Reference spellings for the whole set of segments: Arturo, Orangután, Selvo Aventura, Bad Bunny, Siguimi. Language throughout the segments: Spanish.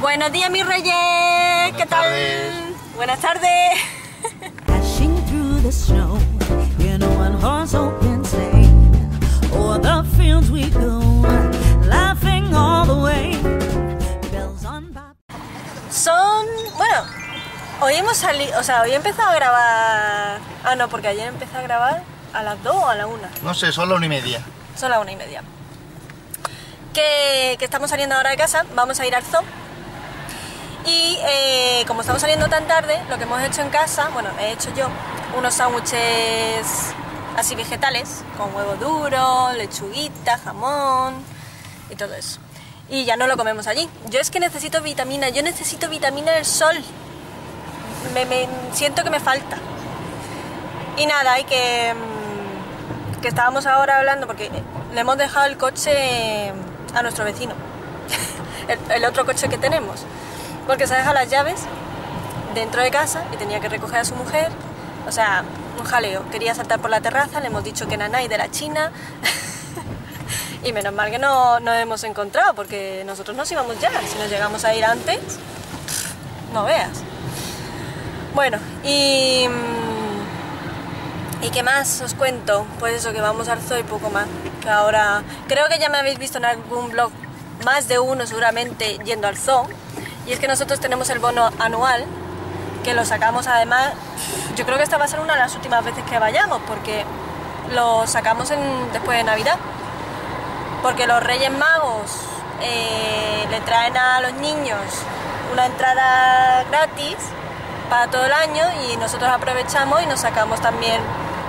Buenos días, mis reyes. ¿Qué tal? Buenas tardes. Hoy hemos salido, o sea, hoy he empezado a grabar... Ah, no, porque ayer empecé a grabar a las 2 o a la 1. No sé, son las 1:30. Son las 1:30. Que estamos saliendo ahora de casa, vamos a ir al zoo. Y como estamos saliendo tan tarde, lo que hemos hecho en casa, bueno, he hecho yo unos sándwiches así vegetales, con huevo duro, lechuguita, jamón y todo eso. Y ya no lo comemos allí. Yo es que necesito vitamina, yo necesito vitamina del sol. Me siento que me falta. Y nada, y que estábamos ahora hablando porque le hemos dejado el coche a nuestro vecino, el otro coche que tenemos, porque se deja las llaves dentro de casa y tenía que recoger a su mujer. O sea, un jaleo. Quería saltar por la terraza, le hemos dicho que nanay de la China. Y menos mal que no nos hemos encontrado, porque nosotros nos íbamos ya. Si nos llegamos a ir antes, no veas. Bueno, y qué más os cuento, pues eso, que vamos al zoo y poco más, que ahora, creo que ya me habéis visto en algún vlog, más de uno seguramente, yendo al zoo, y es que nosotros tenemos el bono anual, que lo sacamos además, yo creo que esta va a ser una de las últimas veces que vayamos, porque lo sacamos después de Navidad, porque los Reyes Magos le traen a los niños una entrada gratis, para todo el año, y nosotros aprovechamos y nos sacamos también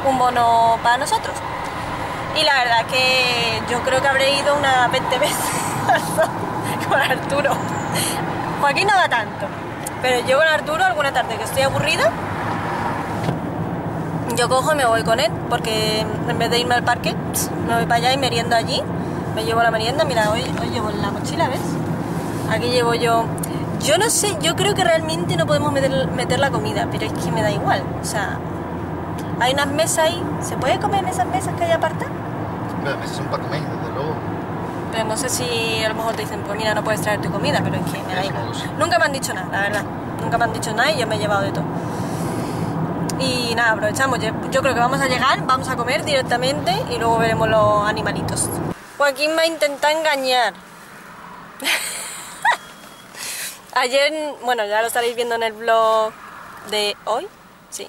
un bono para nosotros. Y la verdad que yo creo que habré ido unas 20 veces con Arturo. Joaquín no da tanto, pero yo con Arturo alguna tarde que estoy aburrida, yo cojo y me voy con él, porque en vez de irme al parque, me voy para allá y meriendo allí, me llevo la merienda. Mira, hoy llevo la mochila, ¿ves? Aquí llevo yo... Yo no sé, yo creo que realmente no podemos meter la comida, pero es que me da igual. O sea, hay unas mesas ahí. ¿Se puede comer en esas mesas que hay apartadas? Las mesas son para comer, desde luego. Pero no sé si a lo mejor te dicen, pues mira, no puedes traer tu comida, pero es que me da igual. Nunca me han dicho nada, la verdad. Nunca me han dicho nada y yo me he llevado de todo. Y nada, aprovechamos. Yo creo que vamos a llegar, vamos a comer directamente y luego veremos los animalitos. Joaquín me ha intentado engañar. Ayer, bueno, ya lo estaréis viendo en el vlog de hoy, sí,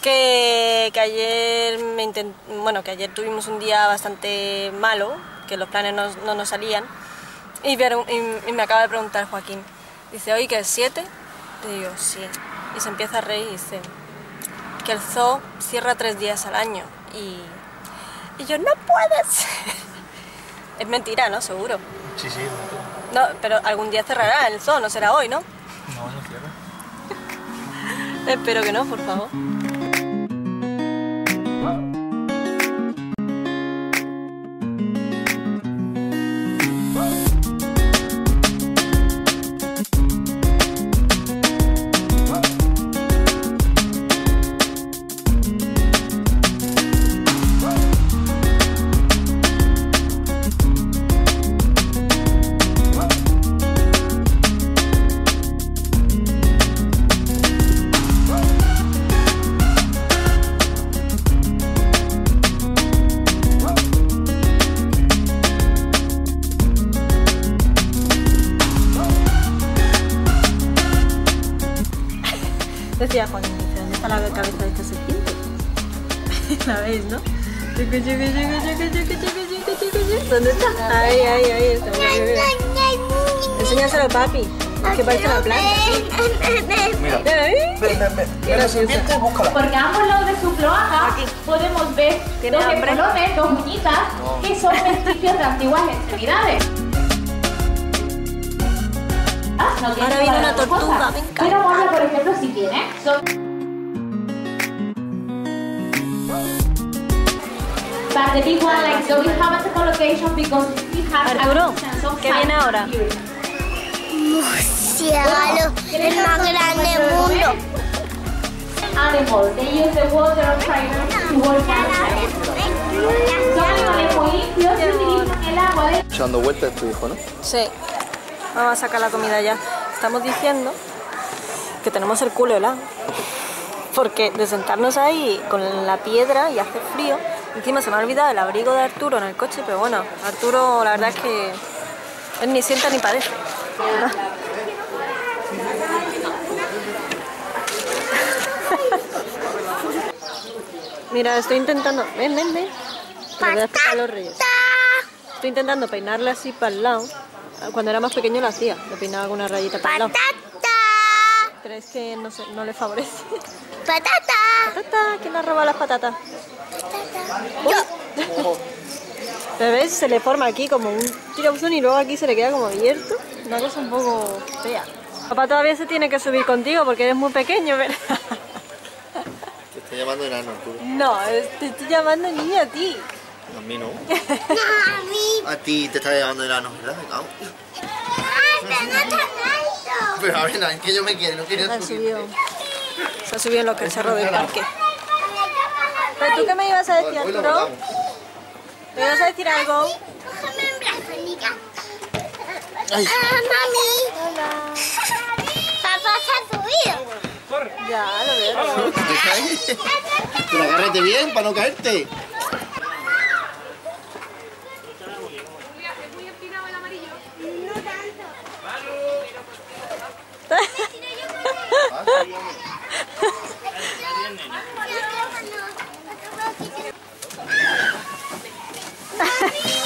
que ayer que ayer tuvimos un día bastante malo, que los planes no nos salían, y me acaba de preguntar Joaquín, dice, oye, ¿que es 7? Le digo, sí, y se empieza a reír y dice, que el zoo cierra 3 días al año, y yo, no puedes. Es mentira, ¿no? Seguro. Sí, sí, es mentira. No, pero algún día cerrará el zoo, no será hoy, ¿no? No cierra. Espero que no, por favor. Decía Juan, ¿dónde está la cabeza de esta serpiente? ¿La veis, no? ¿Dónde está? Ahí está. Enséñaselo a papi, que parece una planta. Mira, ven la serpiente y búscala. Porque a ambos lados de su cloaca podemos ver dos espolones, dos muñitas, que son vestigios de antiguas extremidades. Ahora viene una tortuga, me encanta. Mira, Paula, por ejemplo, si tiene. But the big one, like, so we have the collocation because we have Arturo, ¿qué viene ahora? Murciélago, el más grande del mundo. Animals, they use the water of fire to work out. Son animales muy limpios y utilizan el agua de... Echando vueltas tu hijo, ¿no? Sí. Vamos a sacar la comida ya. estamos diciendo que tenemos el culo helado, porque de sentarnos ahí con la piedra y hace frío. Encima se me ha olvidado el abrigo de Arturo en el coche, pero bueno, Arturo la verdad es que él ni sienta ni padece. Mira, estoy intentando... Ven, ven, ven. Estoy intentando peinarla así para el lado. Cuando era más pequeño lo hacía, le peinaba alguna rayita para el lado. Pero es que no, sé, no le favorece. ¡Patata! ¡Patata! ¿Quién le ha robado las patatas? ¡Patata! ¡Yo! ¿Ves? Se le forma aquí como un tirabuzón y luego aquí se le queda como abierto. Una cosa un poco fea. Papá todavía se tiene que subir contigo porque eres muy pequeño, ¿verdad? Te estoy llamando enano, Arturo. No, te estoy llamando niño a ti. No, a mí no. No, a mí. A ti te está llamando enano, ¿verdad? No. Pero a ver, es que yo me quiero, no quiero subir. Se ha subido en los cacharros del parque. ¿Pero tú qué me ibas a decir, Arturo? ¿Me ibas a decir algo? Cógeme en brazos, niña. Mami. Hola. Papá se ha subido. Corre. Ya, lo veo. ¿Te caes? Pero agárrate bien para no caerte.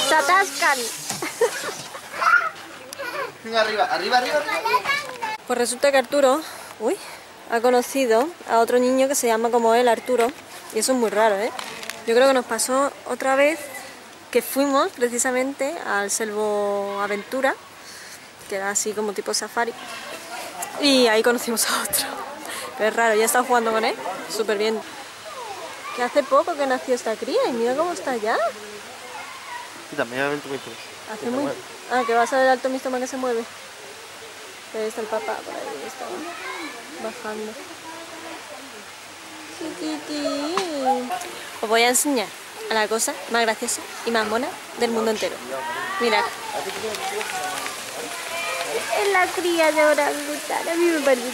Se atascan. Arriba, arriba, arriba. Pues resulta que Arturo, uy, ha conocido a otro niño que se llama como él, Arturo. Y eso es muy raro, ¿eh? Yo creo que nos pasó otra vez que fuimos precisamente al Selvo Aventura, que era así como tipo safari. Y ahí conocimos a otro. Pero es raro, ya está jugando con él, súper bien. Que hace poco que nació esta cría y mira cómo está ya. Y también el alto mixto. Hace muy... Ah, que vas a ver el alto mixto que se mueve. Ahí está el papá, por ahí está bajando. Os voy a enseñar a la cosa más graciosa y más mona del mundo entero. Mirad. Es la cría de orangután, a mí me parece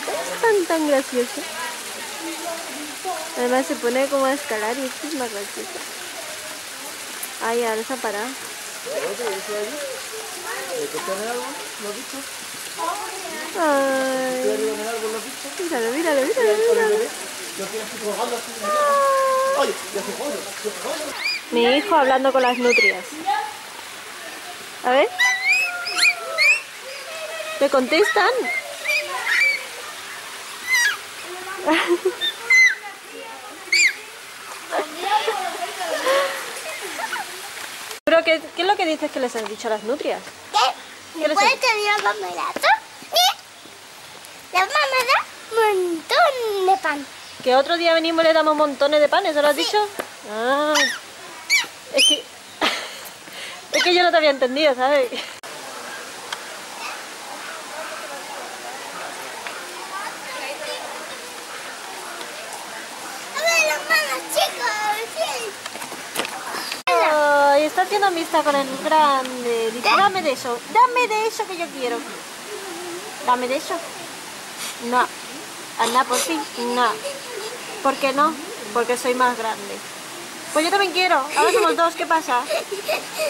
tan graciosa. Además se pone como a escalar y esto es más gracioso. Ay, ahora se ha parado. Míralo, míralo, míralo. Mi hijo hablando con las nutrias. A ver. ¿Me contestan? ¿Pero qué es lo que dices que les han dicho a las nutrias? ¿Qué? ¿Me puedes tener un mamelato? ¿Sí? Las mamás dan un montón de pan. ¿Que otro día venimos y le damos montones de pan? ¿Eso lo has dicho? Ah, es que yo no te había entendido, ¿sabes? Está haciendo amistad con el grande. Dice, dame de eso que yo quiero. Dame de eso. No. Anda por fin. No. ¿Por qué no? Porque soy más grande. Pues yo también quiero. Ahora somos dos. ¿Qué pasa?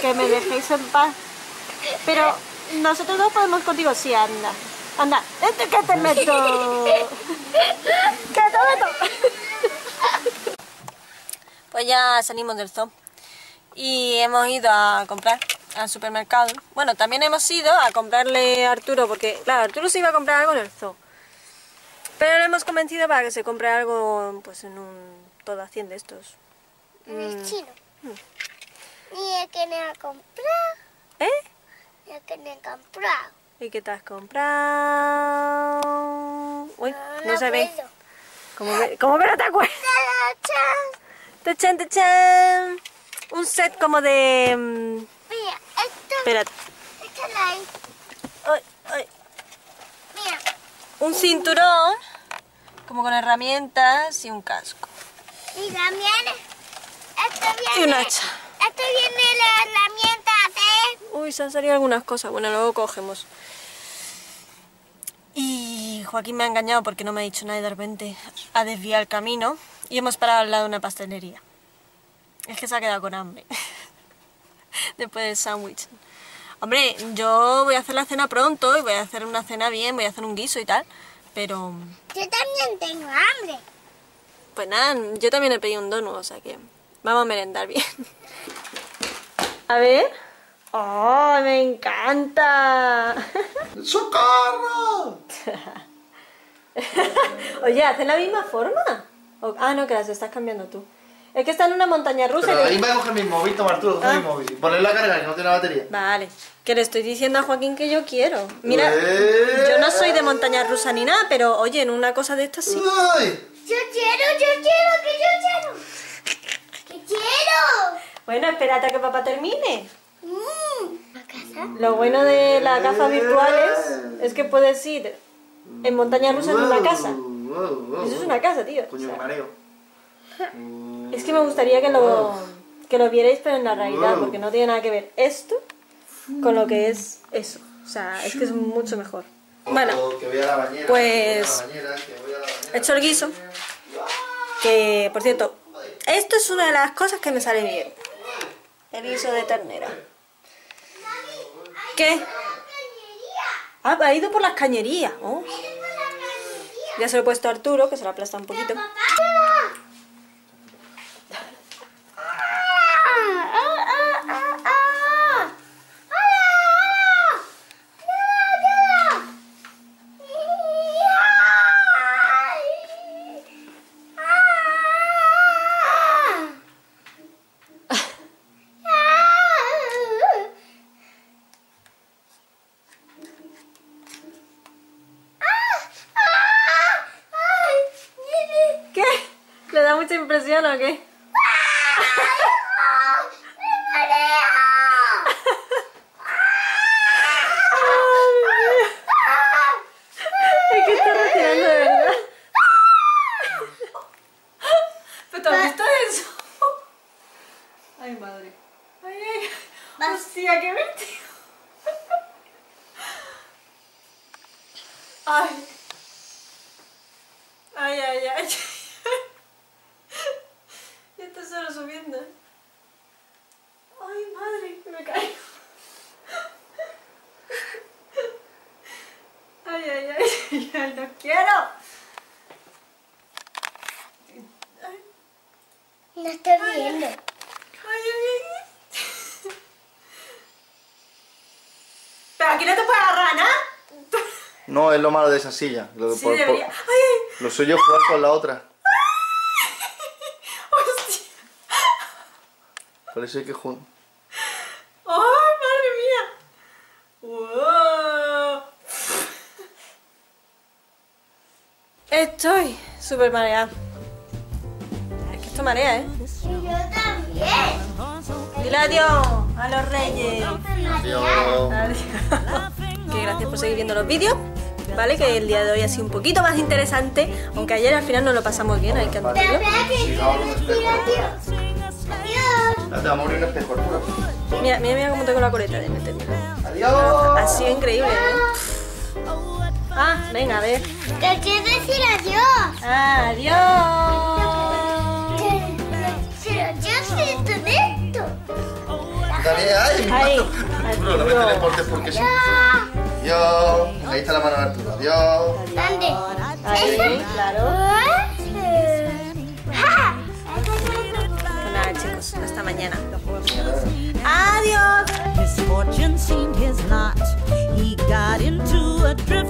Que me dejéis en paz. Pero nosotros dos podemos contigo. Sí, anda. Anda. Este que te meto. Que te meto. Pues ya salimos del zoo. Y hemos ido a comprar al supermercado. Bueno, también hemos ido a comprarle a Arturo, porque claro, Arturo se iba a comprar algo en el zoo, pero lo hemos convencido para que se compre algo pues en un todo 100 de estos. En el chino. Y el que me ha comprado. ¿Eh? El que me ha comprado. ¿Y qué te has comprado? Uy, no se ve. ¿Cómo que no te acuerdas? ¡Tachan! ¡Tachan! Un set como de... Mira, esto... Espérate. Échalo ahí. Ay, ay. Mira. Un cinturón, como con herramientas y un casco. Y también... Esto viene... Y un hacha. Esto viene la herramienta de... Uy, se han salido algunas cosas. Bueno, luego cogemos. Y... Joaquín me ha engañado porque no me ha dicho nada y de repente ha desviado el camino y hemos parado al lado de una pastelería. Es que se ha quedado con hambre después del sándwich. Hombre, yo voy a hacer la cena pronto y voy a hacer una cena bien, voy a hacer un guiso y tal, pero... Yo también tengo hambre. Pues nada, yo también he pedido un donut, o sea que vamos a merendar bien. A ver... ¡Oh, me encanta! ¡Socorro! Oye, ¿hacen la misma forma? Ah, no, que las estás cambiando tú. Es que está en una montaña rusa. Pero ahí me coge mi móvil, toma Arturo, coge mi móvil. Ponle la carga, que no tiene batería. Vale, que le estoy diciendo a Joaquín que yo quiero. Mira, yo no soy de montaña rusa ni nada, pero oye, en una cosa de estas sí. ¡Ay! Yo quiero. Bueno, espérate a que papá termine. Lo bueno de las gafas virtuales es que puedes ir en montaña rusa en una casa. Eso es una casa, tío. Coño, mareo. Es que me gustaría que lo vierais, pero en la realidad, porque no tiene nada que ver esto con lo que es eso. O sea, es que es mucho mejor. Bueno, pues he hecho el guiso. Que, por cierto, esto es una de las cosas que me sale bien. El guiso de ternera. ¿Qué? Ah, ha ido por las cañerías. Oh. Ya se lo he puesto a Arturo, que se lo aplasta un poquito. ¿Te impresiona o qué? Es que está retirando de verdad. ¿Pero te has visto eso? Ay, madre. Ay, ay. Hostia, qué vértigo. Ay. Ay, ay, ay. Solo subiendo. Ay, madre, me caigo. Ay, ay, ay, ya no quiero. Ay. No estoy viendo. Ay, ay, ay. ¿Pero aquí no te puede agarrar, no? No, es lo malo de esa silla. Lo, sí, ay, ay. Lo suyo es jugar con la otra. Parece que junto. ¡Oh, madre mía! ¡Wow! Estoy súper mareada. Es que esto marea, ¿eh? Y yo también. Dile adiós a los reyes. Adiós. Adiós. Que gracias por seguir viendo los vídeos. Vale, que el día de hoy ha sido un poquito más interesante. Aunque ayer al final no lo pasamos bien, hay que admitirlo. Te vamos a abrir un espejo, Arturo. Mira, mira, mira cómo tengo la coleta de meterme. ¡Adiós! Ha sido increíble, ¿eh? Ah, venga, a ver. ¿Qué quieres decir adiós? ¡Adiós! Pero yo soy todo esto. ¡Ay! ¡Ay! Arturo, no me teleportes porque sí. ¡Adiós! Ahí está la mano de Arturo. ¡Adiós! ¿Dónde? Ahí, claro. Hasta mañana. Adiós. His fortune seemed his lot. He got into a